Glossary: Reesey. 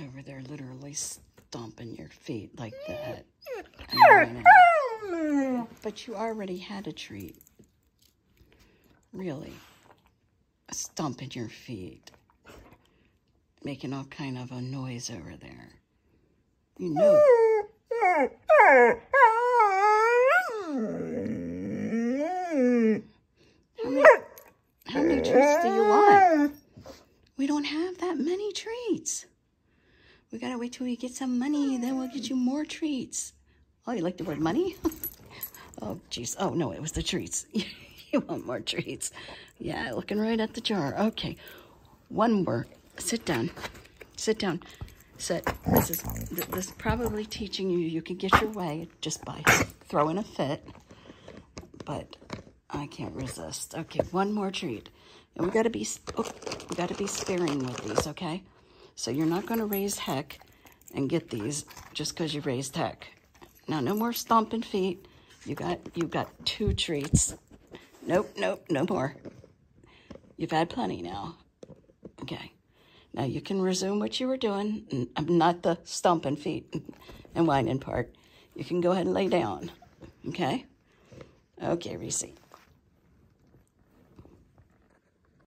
over there literally stomping your feet like that. But you already had a treat. Really. Stomping your feet. Making all kind of a noise over there. You know. How many treats do you want? We don't have that many treats. We gotta wait till we get some money, then we'll get you more treats. Oh, you like the word money? Oh, jeez. Oh, no, it was the treats. You want more treats. Yeah, looking right at the jar. Okay. One more. Sit down. Sit down. Sit. This is probably teaching you you can get your way just by throwing a fit. But I can't resist. Okay, one more treat. And we gotta be sparing with these, okay? So you're not gonna raise heck and get these just because you raised heck. Now, no more stomping feet. You got two treats. Nope, no more. You've had plenty now. Okay. Now you can resume what you were doing. And I'm not the stomping feet and whining part. You can go ahead and lay down. Okay? Okay, Reesey.